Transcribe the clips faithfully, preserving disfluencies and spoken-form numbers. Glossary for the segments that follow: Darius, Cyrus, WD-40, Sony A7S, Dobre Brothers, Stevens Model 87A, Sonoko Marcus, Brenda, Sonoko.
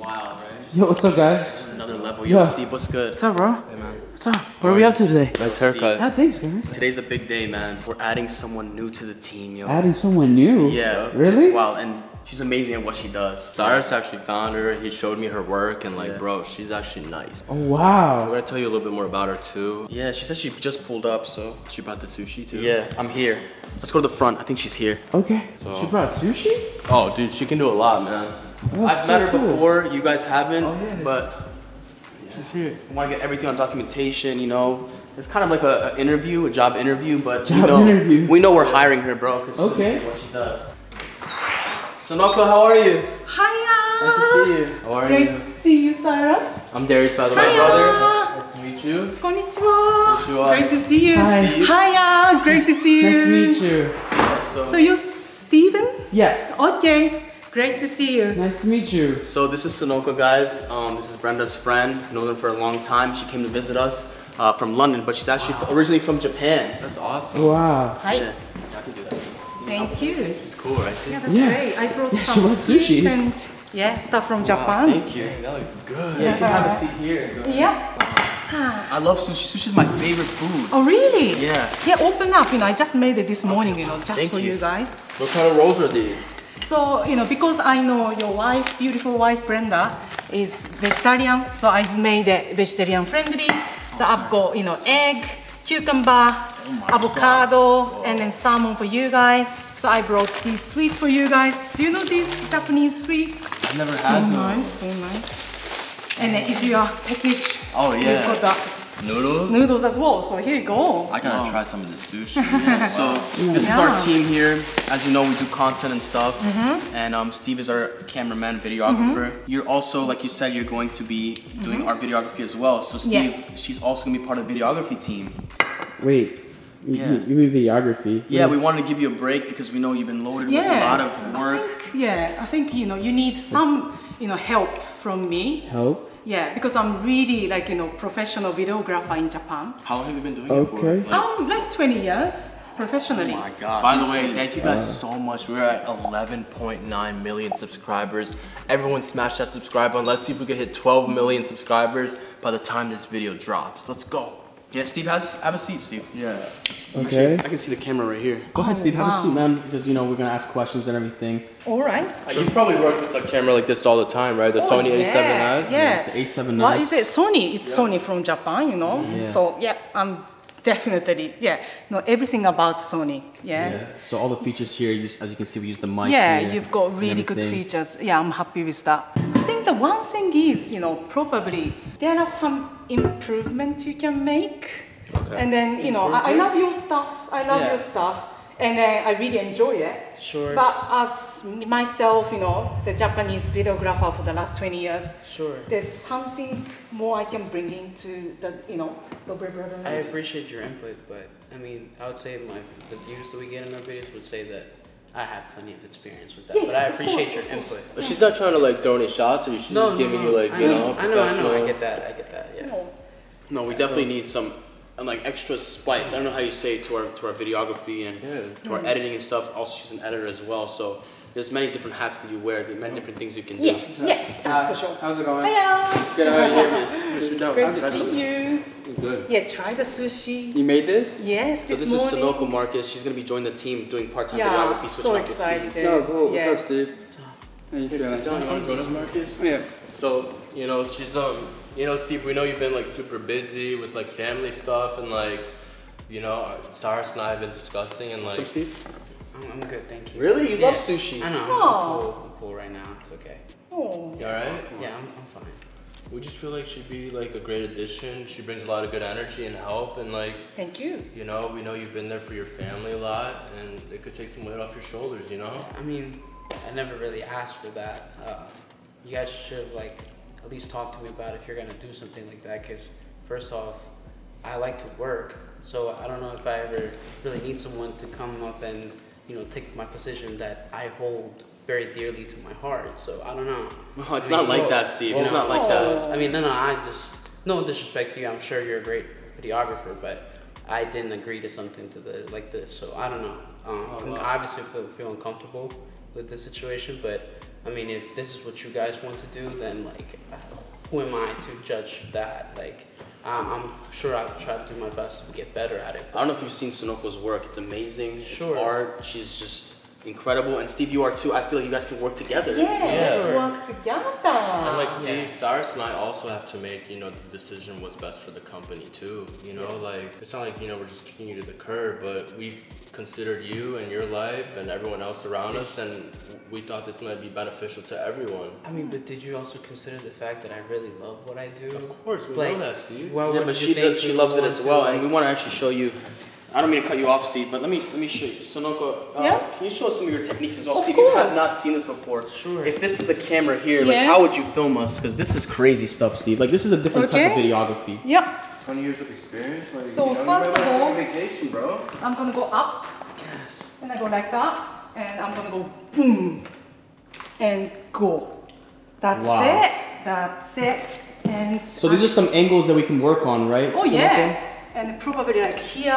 wild, right? Yo, what's up, guys? It's just another level. Yo, yeah. Steve, what's good? What's up, bro? Hey, man. What's up? What are we up to today? Nice haircut. Yeah, thanks, man. Today's a big day, man. We're adding someone new to the team, yo. Adding someone new? Yeah. Really? It's wild. And she's amazing at what she does. Cyrus actually found her. He showed me her work and like, yeah. bro, she's actually nice. Oh, wow. I'm gonna tell you a little bit more about her too. Yeah, she said she just pulled up, so. She brought the sushi too? Yeah, I'm here. Let's go to the front. I think she's here. Okay. So. She brought sushi? Oh, dude, she can do a lot, man. Oh, I've so met her cool. before. You guys haven't, oh, yeah. but yeah. she's here. I want to get everything on documentation, you know. It's kind of like a, a interview, a job interview, but job you know, interview. we know we're hiring her, bro. Okay. She, what she does. Sonoko, how are you? Hiya! Nice to see you. How are Great you? Great to see you, Cyrus. I'm Darius, by the way, brother. Nice to meet you. Konnichiwa. Konnichiwa. Great to see you. Hi. Hiya! Great to see you. Nice to meet you. So, so you're Steven? Yes. Okay. Great to see you. Nice to meet you. So this is Sonoko, guys. Um, this is Brenda's friend. Known her for a long time. She came to visit us uh, from London, but she's actually wow. originally from Japan. That's awesome. Wow. Hi. Yeah, yeah I can do that. Thank you. It's cool, right? Yeah, that's yeah. great. I brought yeah, some sushi and yeah, stuff from wow, Japan. Thank you. That looks good. Yeah, you can have a seat here. Yeah. I love sushi. Sushi is my favorite food. Oh, really? Yeah. Yeah, open up. You know, I just made it this morning. You know, just thank for you. you guys. What kind of rolls are these? So you know, because I know your wife, beautiful wife Brenda, is vegetarian, so I've made it vegetarian friendly. So I've got you know egg, cucumber, oh avocado, and then salmon for you guys. So I brought these sweets for you guys. Do you know these Japanese sweets? I've never so had them. So nice, so nice. And then if you are peckish, oh, yeah. you've got the noodles. noodles as well. So here you go. I gotta wow. try some of the sushi. Yeah. So this yeah. is our team here. As you know, we do content and stuff. Mm-hmm. And um, Steve is our cameraman, videographer. Mm-hmm. You're also, like you said, you're going to be doing mm-hmm. our videography as well. So Steve, yeah. she's also gonna be part of the videography team. Wait. Yeah. You mean videography? Yeah, yeah, we wanted to give you a break because we know you've been loaded yeah. with a lot of work. I think, yeah, I think you know you need some you know help from me. Help? Yeah, because I'm really like you know professional videographer in Japan. How long have you been doing okay. it for? Okay, like, um, like twenty years professionally. Oh my God! By the way, thank you guys uh, so much. We're at eleven point nine million subscribers. Everyone, smash that subscribe button. Let's see if we can hit twelve million subscribers by the time this video drops. Let's go. Yeah, Steve, has, have a seat, Steve. Yeah. Okay. Actually, I can see the camera right here. Go ahead, Steve, have wow. a seat, man, because, you know, we're going to ask questions and everything. All right. Uh, you've probably worked with a camera like this all the time, right? The oh, Sony yeah. A seven S? Yeah. It's the A seven S. What is it? Sony. It's yeah. Sony from Japan, you know? Yeah. So, yeah, I'm definitely, yeah. No, everything about Sony, yeah. yeah. So all the features here, as you can see, we use the mic. Yeah, here, you've got really good features. Yeah, I'm happy with that. I think the one thing is, you know, probably there are some improvements you can make okay. and then you know I, I love your stuff I love yeah. your stuff and then I really enjoy it sure but as myself you know the Japanese videographer for the last twenty years sure there's something more I can bring into the you know Dobre Brothers. I appreciate your input but I mean I would say my the views that we get in our videos would say that I have plenty of experience with that, yeah, but I appreciate your input. But she's not trying to like throw any shots, or she's no, just no, giving no. you like, I you know, know I know, I know, I get that, I get that, yeah. No, no we I definitely know. need some like extra spice. I don't know how you say it, to our to our videography and yeah. to our editing and stuff. Also, she's an editor as well, so there's many different hats that you wear, there's many different things you can yeah. do. Yeah, yeah, that's for sure. How's it going? Hiya! Good, how are you? Great to see you. Good. Yeah, try the sushi. You made this? Yes, this, so this morning. This is Sonoko Marcus. She's going to be joining the team doing part-time yeah, videography. So excited. Yo, cool. Yeah. What's up, Steve? How you doing? You want to join us, Marcus? Yeah. So, you know, she's, um, you know, Steve, we know you've been, like, super busy with, like, family stuff and, like, you know, Cyrus and I have been discussing and, like... So, Steve? I'm, I'm good, thank you. Really? You yeah. love sushi? I know. I'm cool. I'm cool right now. It's okay. Oh. You all right? Oh, yeah, I'm, I'm fine. We just feel like she'd be like a great addition. She brings a lot of good energy and help and like... Thank you. You know, we know you've been there for your family a lot and it could take some weight off your shoulders, you know? Yeah, I mean, I never really asked for that. Uh, you guys should have like at least talked to me about if you're gonna do something like that because first off, I like to work. So I don't know if I ever really need someone to come up and you know, take my position that I hold very dearly to my heart, so I don't know. No, it's I mean, not like whoa, that, Steve. Whoa, it's not like whoa. that. I mean, no, no, I just, no disrespect to you, I'm sure you're a great videographer, but I didn't agree to something to the like this, so I don't know. Um, oh, wow. I obviously feel, feel uncomfortable with this situation, but I mean, if this is what you guys want to do, then like, who am I to judge that? Like, um, I'm sure I'll try to do my best to get better at it. I don't know if you've seen Sonoko's work. It's amazing. Sure. It's art. She's just incredible. And Steve, you are too. I feel like you guys can work together. Yeah, yeah. Let's work together. And like Steve, yeah. Cyrus and I also have to make, you know, the decision what's best for the company too. You know, yeah. like, it's not like, you know, we're just kicking you to the curb, but we've considered you and your life and everyone else around us, and we thought this might be beneficial to everyone. I mean, but did you also consider the fact that I really love what I do? Of course, we like, know that, Steve. Well, yeah, but she, do, she loves it as well, like, and we want to actually show you. I don't mean to cut you off, Steve, but let me let me show you. Sonoko, uh, yeah? can you show us some of your techniques as well? Of Steve, course. You have not seen this before. Sure. If this is the camera here, yeah. like how would you film us? Because this is crazy stuff, Steve. Like this is a different okay. type of videography. Yep. twenty years of experience. Like, so you know, first of all, vacation, bro. I'm gonna go up. Yes. And I go like that, and I'm gonna go boom, and go. That's wow. it. That's it. And so these I'm, are some angles that we can work on, right? Oh Sonoko? Yeah. And probably like here,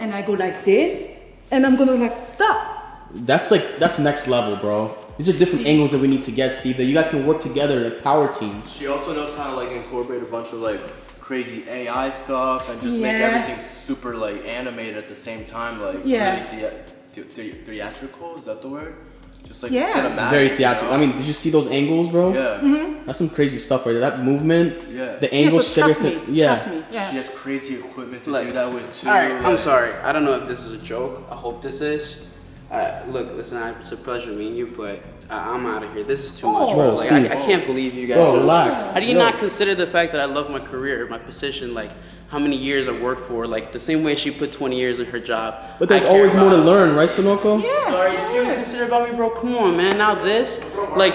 and I go like this, and I'm gonna like that. That's like, that's next level, bro. These are different angles that we need to get, Steve, that you guys can work together, like power team. She also knows how to like incorporate a bunch of like crazy A I stuff and just yeah. make everything super like animated at the same time, like yeah. really the the theatrical, is that the word? Just like yeah. cinematic. Very theatrical. You know? I mean, did you see those angles, bro? Yeah. Mm-hmm. That's some crazy stuff right there. That movement. Yeah. The angles. Yeah, so trust me. To, yeah. Trust me. Yeah. She has crazy equipment to like, do that with too. All right. Like, I'm sorry. I don't know if this is a joke. I hope this is. All right. Look, listen. It's a pleasure meeting you, but uh, I'm out of here. This is too oh, much, bro. Like, I, I can't believe you guys. Bro, relax. How do you Yo. not consider the fact that I love my career, my position, like? How many years I worked for, like the same way she put twenty years in her job. But there's always more to learn, right, Sonoko? Yeah. Sorry, did you consider about me, bro? Come on, man. Now this, like,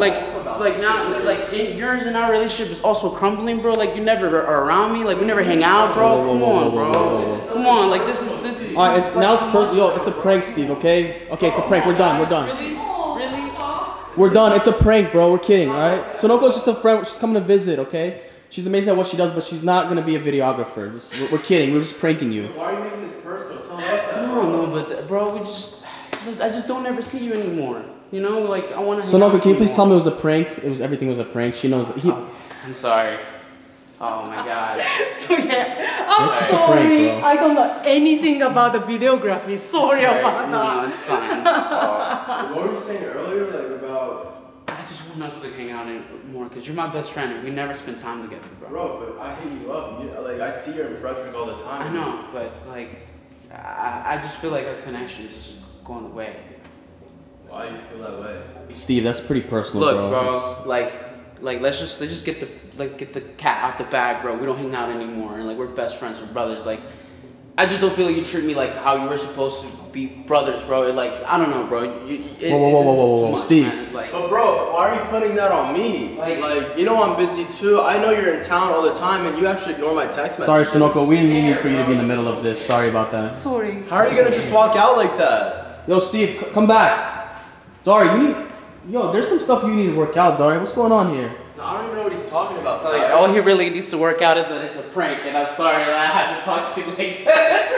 like, like now, like in yours and our relationship is also crumbling, bro. Like you never are around me. Like we never hang out, bro. Come on, bro. Come on, like this is this is. All right, it's, now it's personal. Yo, it's a prank, Steve. Okay. Okay, it's a prank. We're done. We're done. Really? Really? We're done. It's a prank, bro. We're kidding, all right? Sonoko's just a friend. She's coming to visit, okay? She's amazing at what she does, but she's not going to be a videographer. Just, we're, we're kidding. We're just pranking you. Why are you making this personal? It's not like that. No, no, but bro, we just... I just don't ever see you anymore. You know, like, I want to... Sonoko, can you anymore. please tell me it was a prank? It was Everything was a prank. She knows that he... Oh, I'm sorry. Oh, my God. So, yeah. I'm That's sorry. Prank, I don't know anything about the videography. Sorry, sorry. about no, that. No, it's fine. uh, what were you saying earlier, like, about... Us to hang out more because you're my best friend and we never spend time together, bro. Bro, but I hit you up. You know, like I see her in Frederick all the time. I know, but like, I, I just feel like our connection is just going away. Why do you feel that way, Steve? That's pretty personal, Look, bro. bro like, like let's just let's just get the like get the cat out the bag, bro. We don't hang out anymore, and like we're best friends, we're brothers. Like, I just don't feel like you treat me like how you were supposed to be brothers, bro. Like, I don't know, bro. You, it, whoa, whoa, whoa, whoa, whoa, whoa, whoa, Steve. Like, but bro, why are you putting that on me? Like, like, you know I'm busy too. I know you're in town all the time and you actually ignore my text messages. Sorry, Sonoko, we didn't mean for you to be in the middle of this. Sorry about that. Sorry. How are you gonna just walk out like that? Yo, Steve, come back. Sorry, you need, yo, there's some stuff you need to work out, Dari. What's going on here? No, I don't even know what he's talking about. Like, all he really needs to work out is that it's a prank, and I'm sorry that I had to talk to you like that.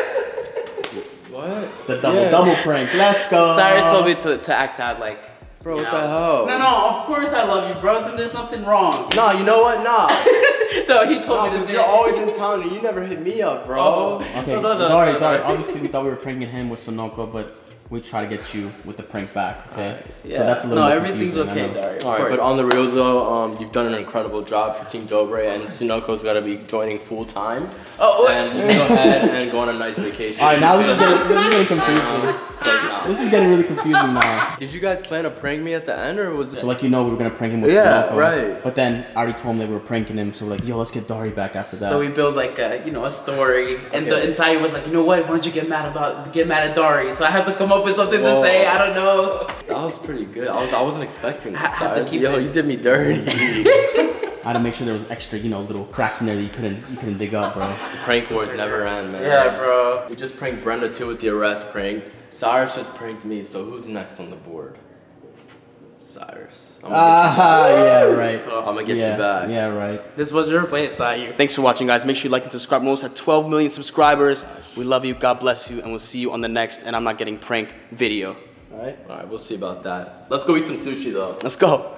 What? The double yeah. double prank. Let's go. Cyrus told me to, to act out like. Bro, what know, the hell? No, no, of course I love you, bro. Then there's nothing wrong. Nah, you know what? Nah. No, he told nah, me to say. You're always in town and you never hit me up, bro. Oh. Okay, no, no, no, Dari, no, no. Dari, obviously we thought we were pranking him with Sonoko, but we try to get you with the prank back, okay? Uh, yeah. So that's a little No, everything's okay, Dari. All right, but on the real though, um, you've done an incredible job for Team Dobre, and Sonoko's got to be joining full time. Oh, wait. And you go ahead and go on a nice vacation. All right, now this is getting, this is getting confusing. This is getting really confusing now. Did you guys plan to prank me at the end, or was it? So like you know, we were gonna prank him with yeah, Sonoko. Yeah, right. But then I already told him that we were pranking him, so we're like, yo, let's get Dari back after that. So we build like a, you know, a story, okay. and the inside was like, you know what? Why don't you get mad about get mad at Dari? So I had to come up with something Whoa. to say. I don't know. That was pretty good. I was I wasn't expecting that. I have to keep yo, it. you did me dirty. I had to make sure there was extra, you know, little cracks in there that you couldn't you couldn't dig up, bro. The prank wars never end, man. Yeah, bro. We just pranked Brenda too with the arrest prank. Cyrus just pranked me, so who's next on the board? Cyrus. Ah, uh, yeah, right. I'm gonna get yeah, you back. Yeah, right. This was your play, it's not you. Thanks for watching, guys. Make sure you like and subscribe. We're almost at twelve million subscribers. We love you, God bless you, and we'll see you on the next And I'm Not Getting Pranked video. All right. All right. We'll see about that. Let's go eat some sushi though. Let's go.